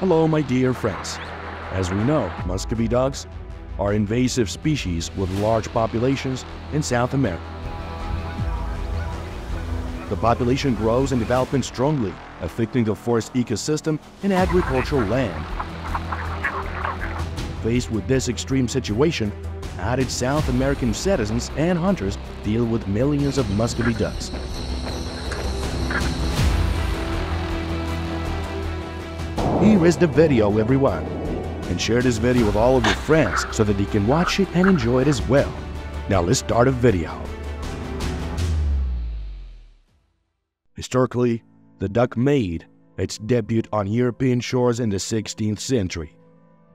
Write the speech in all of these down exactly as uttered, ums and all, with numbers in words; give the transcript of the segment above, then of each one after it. Hello, my dear friends. As we know, Muscovy ducks are invasive species with large populations in South America. The population grows and develops strongly, affecting the forest ecosystem and agricultural land. Faced with this extreme situation, avid South American citizens and hunters deal with millions of Muscovy ducks. Here is the video, everyone, and share this video with all of your friends so that they can watch it and enjoy it as well. Now let's start a video. Historically, the duck made its debut on European shores in the sixteenth century,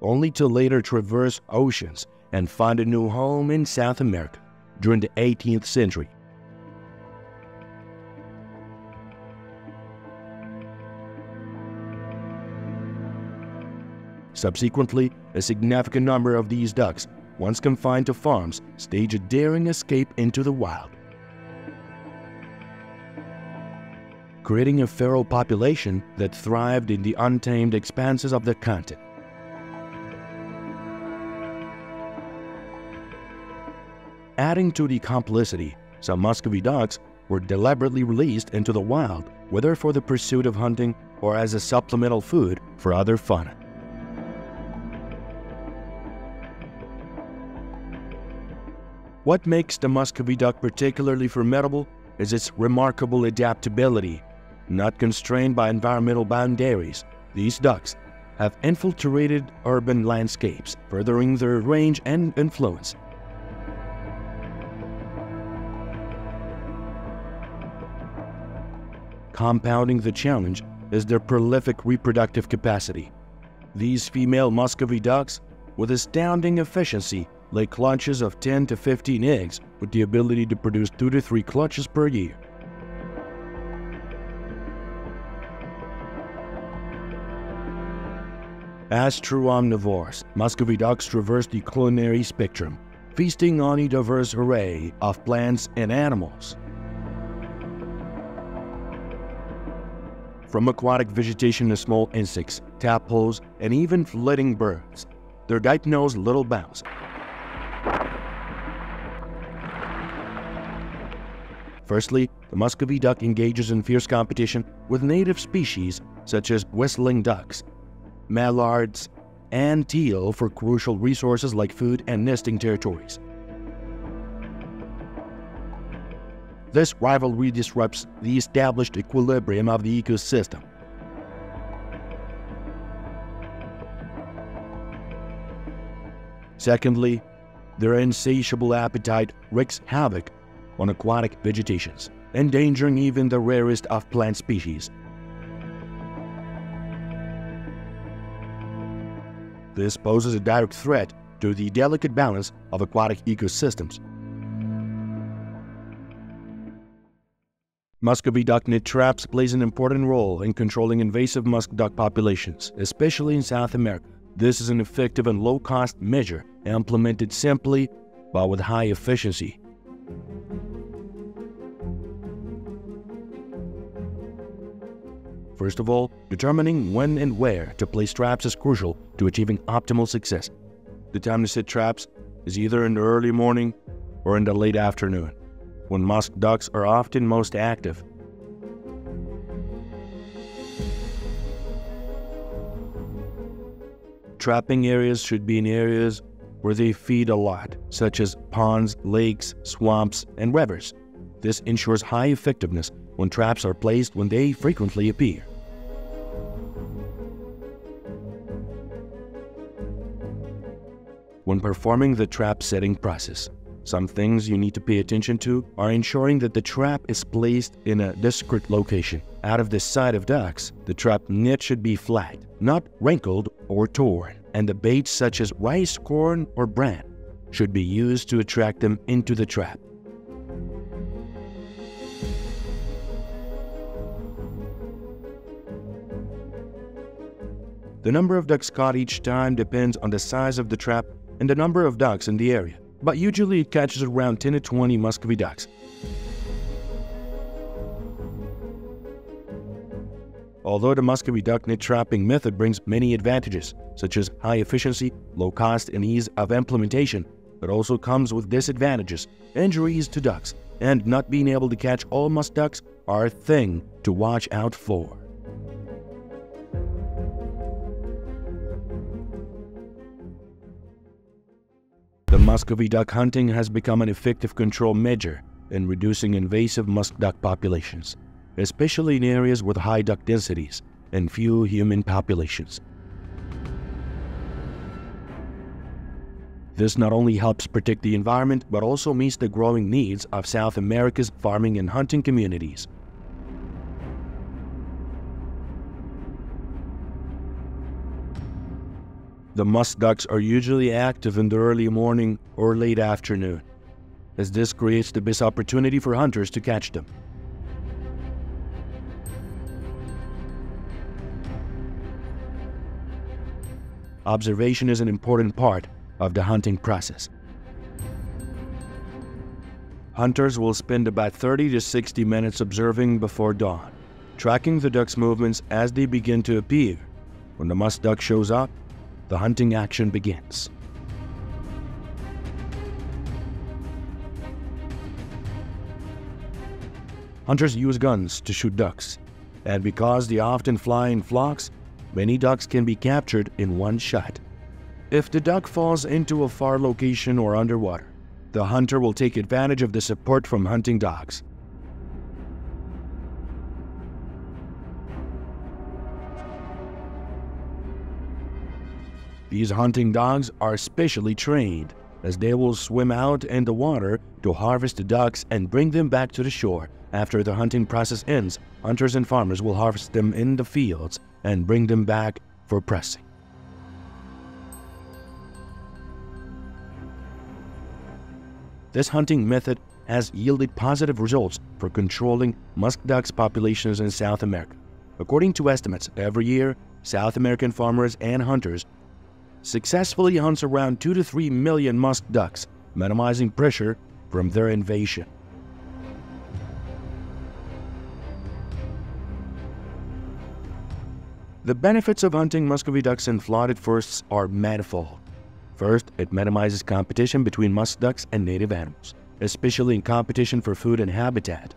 only to later traverse oceans and find a new home in South America during the eighteenth century. Subsequently, a significant number of these ducks, once confined to farms, staged a daring escape into the wild, creating a feral population that thrived in the untamed expanses of the continent. Adding to the complicity, some Muscovy ducks were deliberately released into the wild, whether for the pursuit of hunting or as a supplemental food for other fauna. What makes the Muscovy duck particularly formidable is its remarkable adaptability. Not constrained by environmental boundaries, these ducks have infiltrated urban landscapes, furthering their range and influence. Compounding the challenge is their prolific reproductive capacity. These female Muscovy ducks, with astounding efficiency, lay clutches of ten to fifteen eggs, with the ability to produce two to three clutches per year. As true omnivores, Muscovy ducks traverse the culinary spectrum, feasting on a diverse array of plants and animals. From aquatic vegetation to small insects, tadpoles, and even flitting birds, their diet knows little bounds. Firstly, the Muscovy duck engages in fierce competition with native species such as whistling ducks, mallards, and teal for crucial resources like food and nesting territories. This rivalry disrupts the established equilibrium of the ecosystem. Secondly, their insatiable appetite wreaks havoc on aquatic vegetations, endangering even the rarest of plant species. This poses a direct threat to the delicate balance of aquatic ecosystems. Muscovy duck net traps plays an important role in controlling invasive musk duck populations, especially in South America. This is an effective and low-cost measure implemented simply but with high efficiency. First of all, determining when and where to place traps is crucial to achieving optimal success. The time to set traps is either in the early morning or in the late afternoon, when musk ducks are often most active. Trapping areas should be in areas where they feed a lot, such as ponds, lakes, swamps, and rivers. This ensures high effectiveness when traps are placed when they frequently appear. When performing the trap setting process, some things you need to pay attention to are ensuring that the trap is placed in a discreet location. Out of the sight of ducks, the trap net should be flat, not wrinkled or torn, and the baits such as rice, corn, or bran should be used to attract them into the trap. The number of ducks caught each time depends on the size of the trap and the number of ducks in the area, but usually it catches around ten to twenty Muscovy ducks. Although the Muscovy duck net trapping method brings many advantages, such as high efficiency, low cost, and ease of implementation, it also comes with disadvantages. Injuries to ducks and not being able to catch all musk ducks are a thing to watch out for. The Muscovy duck hunting has become an effective control measure in reducing invasive musk duck populations, especially in areas with high duck densities and few human populations. This not only helps protect the environment, but also meets the growing needs of South America's farming and hunting communities. The musk ducks are usually active in the early morning or late afternoon, as this creates the best opportunity for hunters to catch them. Observation is an important part of the hunting process. Hunters will spend about thirty to sixty minutes observing before dawn, tracking the duck's movements as they begin to appear. When the musk duck shows up, the hunting action begins. Hunters use guns to shoot ducks, and because they often fly in flocks, many ducks can be captured in one shot. If the duck falls into a far location or underwater, the hunter will take advantage of the support from hunting dogs. These hunting dogs are specially trained, as they will swim out in the water to harvest the ducks and bring them back to the shore. After the hunting process ends, hunters and farmers will harvest them in the fields and bring them back for pressing. This hunting method has yielded positive results for controlling musk ducks populations in South America. According to estimates, every year, South American farmers and hunters successfully hunts around two to three million musk ducks, minimizing pressure from their invasion. The benefits of hunting Muscovy ducks in flooded forests are manifold. First, it minimizes competition between musk ducks and native animals, especially in competition for food and habitat.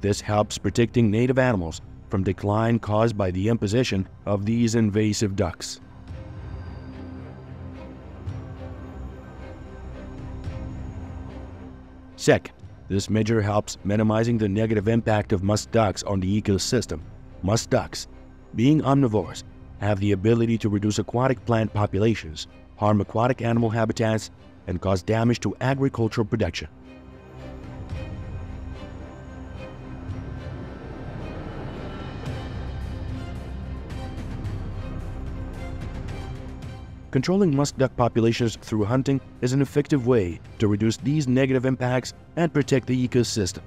This helps protecting native animals from decline caused by the imposition of these invasive ducks. Second, this measure helps minimizing the negative impact of musk ducks on the ecosystem. Musk ducks, being omnivores, have the ability to reduce aquatic plant populations, harm aquatic animal habitats, and cause damage to agricultural production. Controlling musk duck populations through hunting is an effective way to reduce these negative impacts and protect the ecosystem.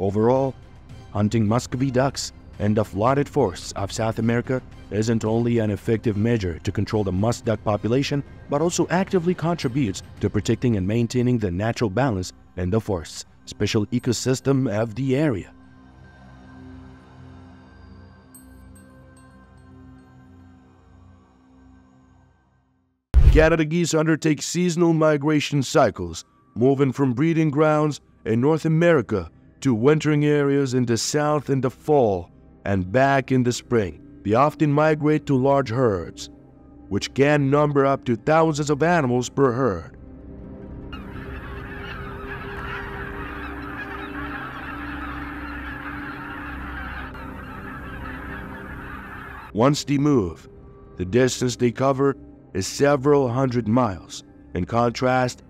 Overall, hunting Muscovy ducks in the flooded forests of South America isn't only an effective measure to control the musk duck population, but also actively contributes to protecting and maintaining the natural balance in the forests, special ecosystem of the area. Canada geese undertake seasonal migration cycles, moving from breeding grounds in North America to wintering areas in the south in the fall and back in the spring. They often migrate to large herds, which can number up to thousands of animals per herd. Once they move, the distance they cover is several hundred miles. In contrast,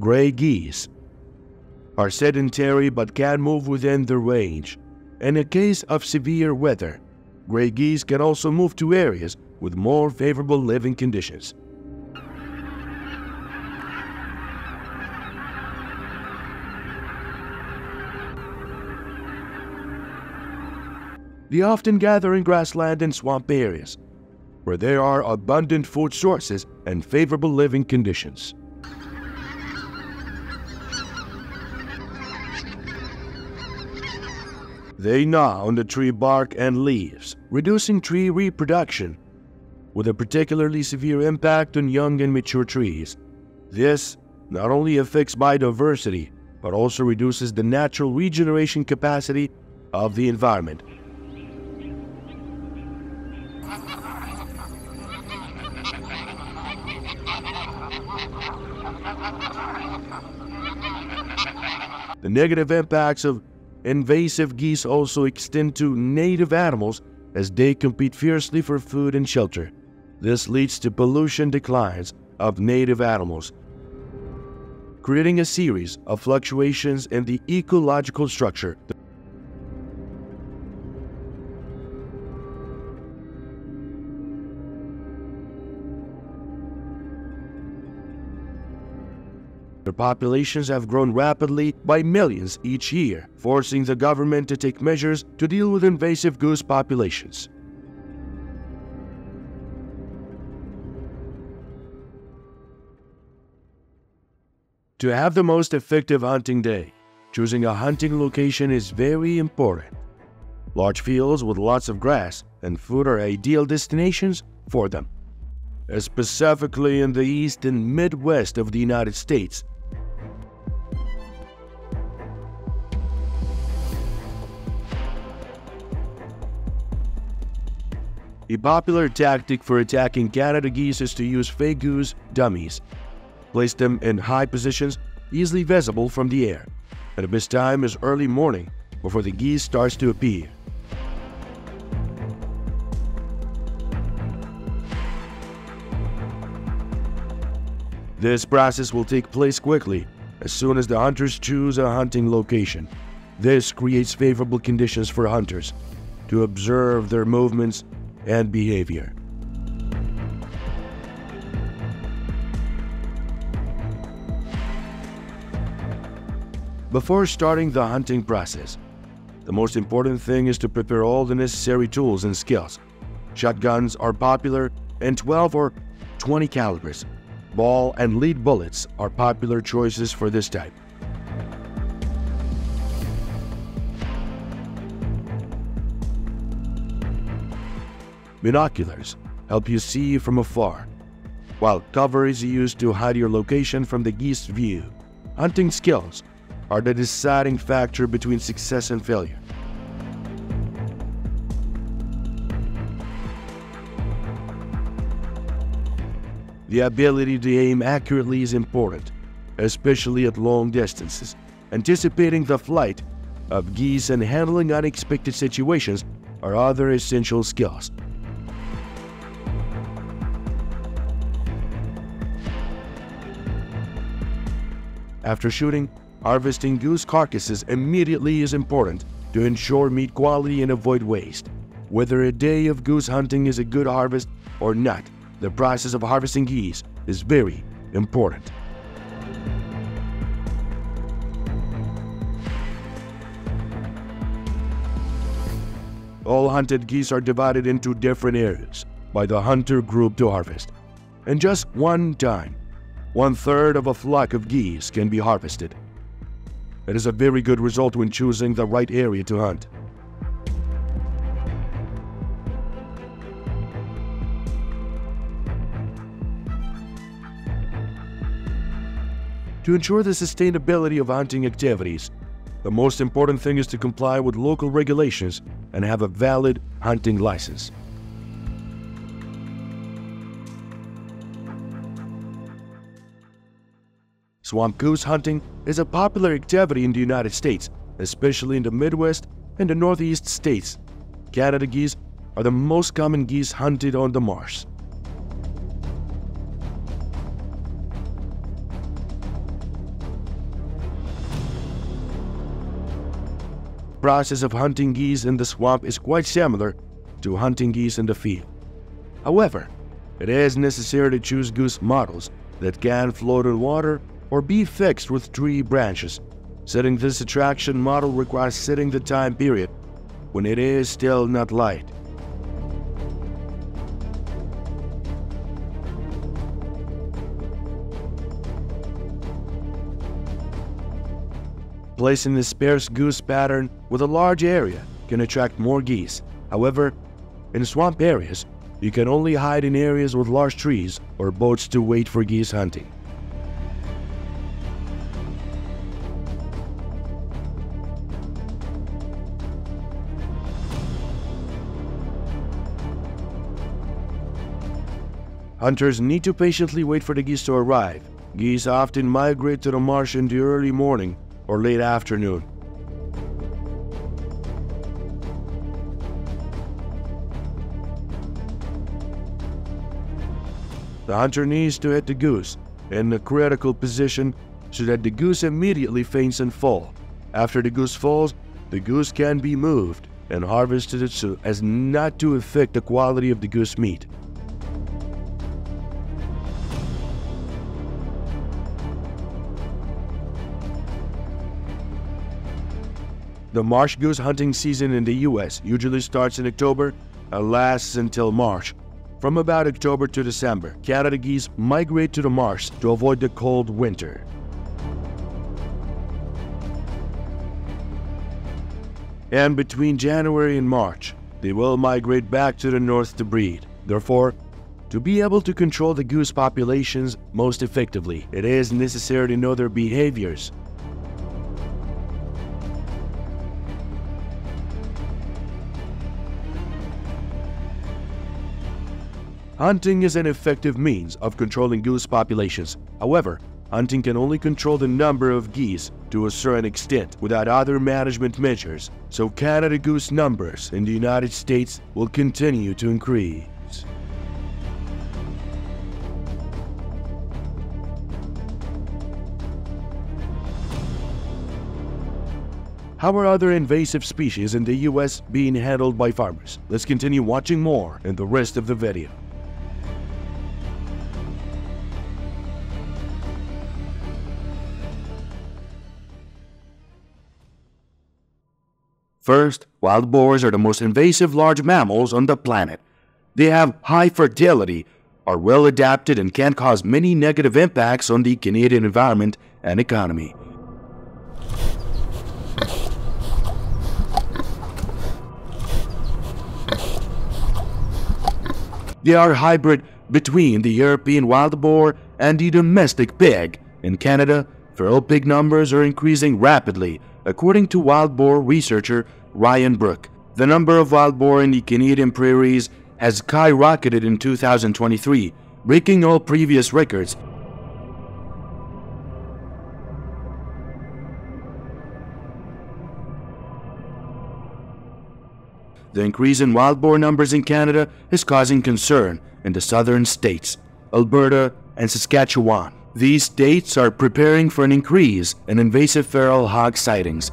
gray geese are sedentary but can move within their range. In a case of severe weather, gray geese can also move to areas with more favorable living conditions. They often gather in grassland and swamp areas, where there are abundant food sources and favorable living conditions. They gnaw on the tree bark and leaves, reducing tree reproduction, with a particularly severe impact on young and mature trees. This not only affects biodiversity, but also reduces the natural regeneration capacity of the environment. The negative impacts of invasive geese also extend to native animals as they compete fiercely for food and shelter. This leads to pollution declines of native animals, creating a series of fluctuations in the ecological structure. Their populations have grown rapidly by millions each year, forcing the government to take measures to deal with invasive goose populations. To have the most effective hunting day, choosing a hunting location is very important. Large fields with lots of grass and food are ideal destinations for them, specifically in the east and midwest of the United States. A popular tactic for attacking Canada geese is to use fake goose dummies. Place them in high positions, easily visible from the air, and the best time is early morning before the geese starts to appear. This process will take place quickly as soon as the hunters choose a hunting location. This creates favorable conditions for hunters to observe their movements and behavior. Before starting the hunting process, the most important thing is to prepare all the necessary tools and skills. Shotguns are popular, and twelve or twenty calibers. Ball and lead bullets are popular choices for this type. Binoculars help you see from afar, while cover is used to hide your location from the geese view. Hunting skills are the deciding factor between success and failure. The ability to aim accurately is important, especially at long distances. Anticipating the flight of geese and handling unexpected situations are other essential skills. After shooting, harvesting goose carcasses immediately is important to ensure meat quality and avoid waste. Whether a day of goose hunting is a good harvest or not, the process of harvesting geese is very important. All hunted geese are divided into different areas by the hunter group to harvest. In just one time, one-third of a flock of geese can be harvested. It is a very good result when choosing the right area to hunt. To ensure the sustainability of hunting activities, the most important thing is to comply with local regulations and have a valid hunting license. Swamp goose hunting is a popular activity in the United States, especially in the Midwest and the Northeast states. Canada geese are the most common geese hunted on the marsh. The process of hunting geese in the swamp is quite similar to hunting geese in the field. However, it is necessary to choose goose models that can float in water or be fixed with tree branches. Setting this attraction model requires setting the time period when it is still not light. Placing this sparse goose pattern with a large area can attract more geese. However, in swamp areas, you can only hide in areas with large trees or boats to wait for geese hunting. Hunters need to patiently wait for the geese to arrive. Geese often migrate to the marsh in the early morning or late afternoon. The hunter needs to hit the goose in a critical position so that the goose immediately faints and falls. After the goose falls, the goose can be moved and harvested so as not to affect the quality of the goose meat. The marsh goose hunting season in the U S usually starts in October and lasts until March. From about October to December, Canada geese migrate to the marsh to avoid the cold winter. And between January and March, they will migrate back to the north to breed. Therefore, to be able to control the goose populations most effectively, it is necessary to know their behaviors. Hunting is an effective means of controlling goose populations. However, hunting can only control the number of geese to a certain extent without other management measures, so Canada goose numbers in the United States will continue to increase. How are other invasive species in the U S being handled by farmers? Let's continue watching more in the rest of the video. First, wild boars are the most invasive large mammals on the planet. They have high fertility, are well adapted, and can cause many negative impacts on the Canadian environment and economy. They are a hybrid between the European wild boar and the domestic pig. In Canada, feral pig numbers are increasing rapidly. According to wild boar researcher Ryan Brook, the number of wild boar in the Canadian prairies has skyrocketed in two thousand twenty-three, breaking all previous records. The increase in wild boar numbers in Canada is causing concern in the southern states, Alberta and Saskatchewan. These states are preparing for an increase in invasive feral hog sightings.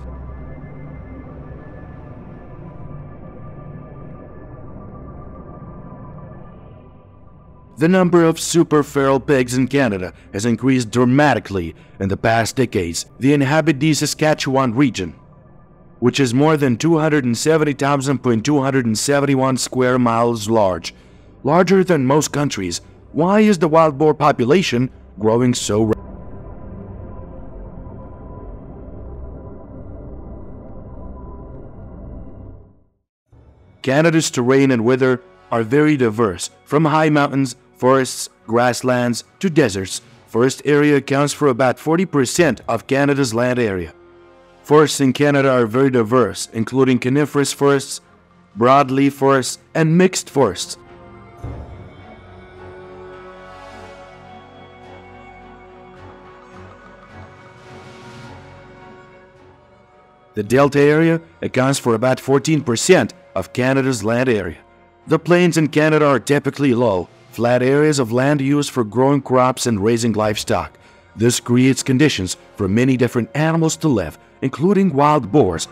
The number of super feral pigs in Canada has increased dramatically in the past decades. They inhabit the Saskatchewan region, which is more than two hundred seventy thousand two hundred seventy-one square miles large, larger than most countries. Why is the wild boar population growing so rapidly? Canada's terrain and weather are very diverse, from high mountains, forests, grasslands to deserts. Forest area accounts for about forty percent of Canada's land area. Forests in Canada are very diverse, including coniferous forests, broadleaf forests, and mixed forests. The Delta area accounts for about fourteen percent of Canada's land area. The plains in Canada are typically low, flat areas of land used for growing crops and raising livestock. This creates conditions for many different animals to live, including wild boars.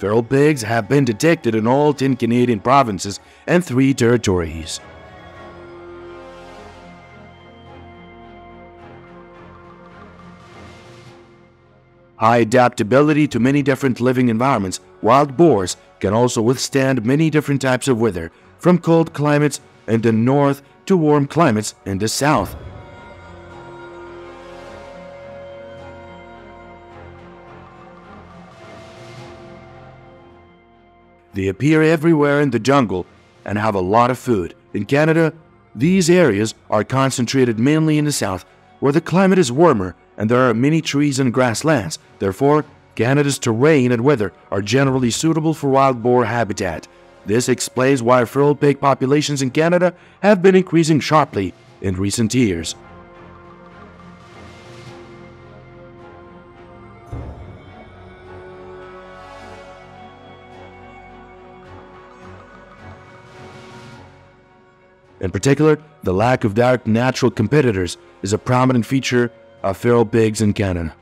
Feral pigs have been detected in all ten Canadian provinces and three territories. High adaptability to many different living environments, wild boars can also withstand many different types of weather, from cold climates in the north to warm climates in the south. They appear everywhere in the jungle and have a lot of food. In Canada, these areas are concentrated mainly in the south, where the climate is warmer and there are many trees and grasslands. Therefore, Canada's terrain and weather are generally suitable for wild boar habitat. This explains why feral pig populations in Canada have been increasing sharply in recent years. In particular, the lack of direct natural competitors is a prominent feature of feral pigs in Canada.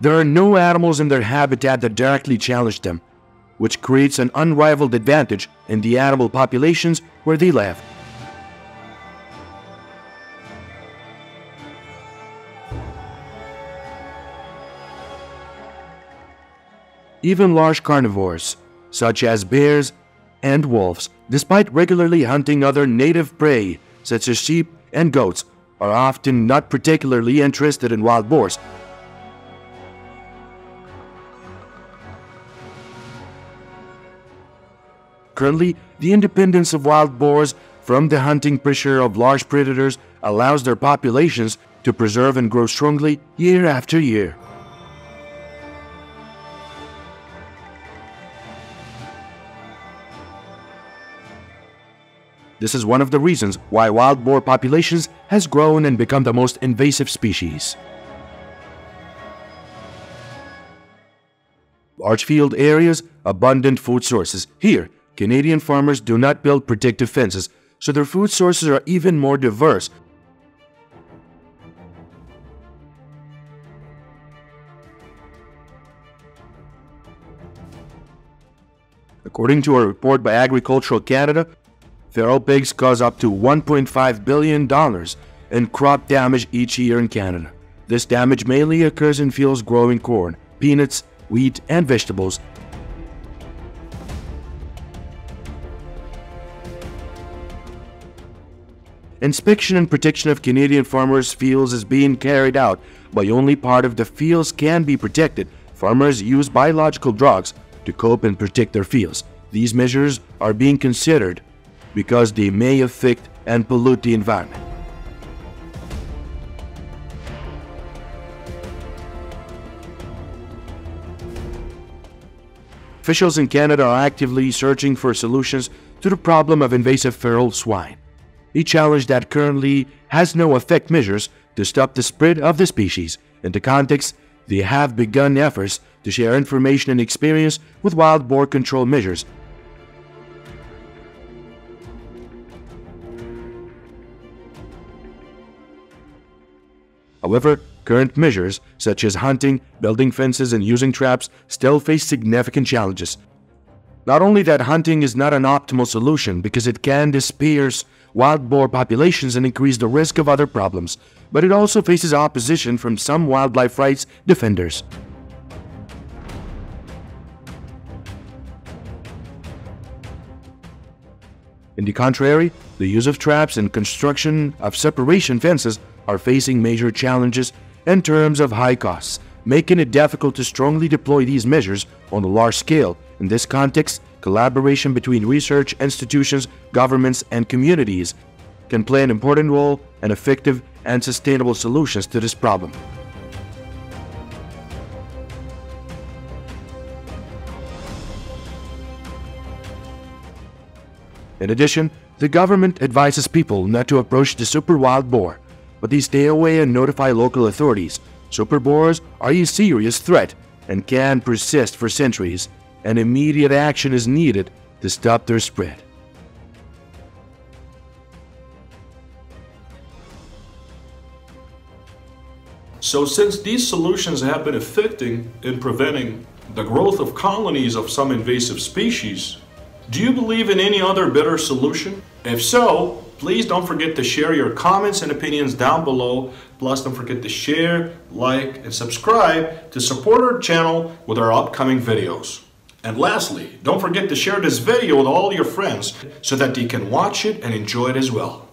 There are no animals in their habitat that directly challenge them, which creates an unrivaled advantage in the animal populations where they live. Even large carnivores, such as bears and wolves, despite regularly hunting other native prey, such as sheep and goats, are often not particularly interested in wild boars. Currently, the independence of wild boars from the hunting pressure of large predators allows their populations to preserve and grow strongly year after year. This is one of the reasons why wild boar populations has grown and become the most invasive species. Large field areas, abundant food sources. Here, Canadian farmers do not build protective fences, so their food sources are even more diverse. According to a report by Agricultural Canada, feral pigs cause up to one point five billion dollars in crop damage each year in Canada. This damage mainly occurs in fields growing corn, peanuts, wheat, and vegetables. Inspection and protection of Canadian farmers' fields is being carried out, but only part of the fields can be protected. Farmers use biological drugs to cope and protect their fields. These measures are being considered because they may affect and pollute the environment. Officials in Canada are actively searching for solutions to the problem of invasive feral swine, a challenge that currently has no effective measures to stop the spread of the species. In the context, they have begun efforts to share information and experience with wild boar control measures. However, current measures such as hunting, building fences, and using traps still face significant challenges. Not only that, hunting is not an optimal solution because it can disperse wild boar populations and increase the risk of other problems, but it also faces opposition from some wildlife rights defenders. On the contrary, the use of traps and construction of separation fences are facing major challenges in terms of high costs, making it difficult to strongly deploy these measures on a large scale. In this context, collaboration between research institutions, governments, and communities can play an important role in effective and sustainable solutions to this problem. In addition, the government advises people not to approach the super wild boar, but they stay away and notify local authorities. Super boars are a serious threat and can persist for centuries, and immediate action is needed to stop their spread. So since these solutions have been affecting and preventing the growth of colonies of some invasive species, do you believe in any other better solution? If so, Please don't forget to share your comments and opinions down below. Plus, don't forget to share, like, and subscribe to support our channel with our upcoming videos. And lastly, don't forget to share this video with all your friends so that they can watch it and enjoy it as well.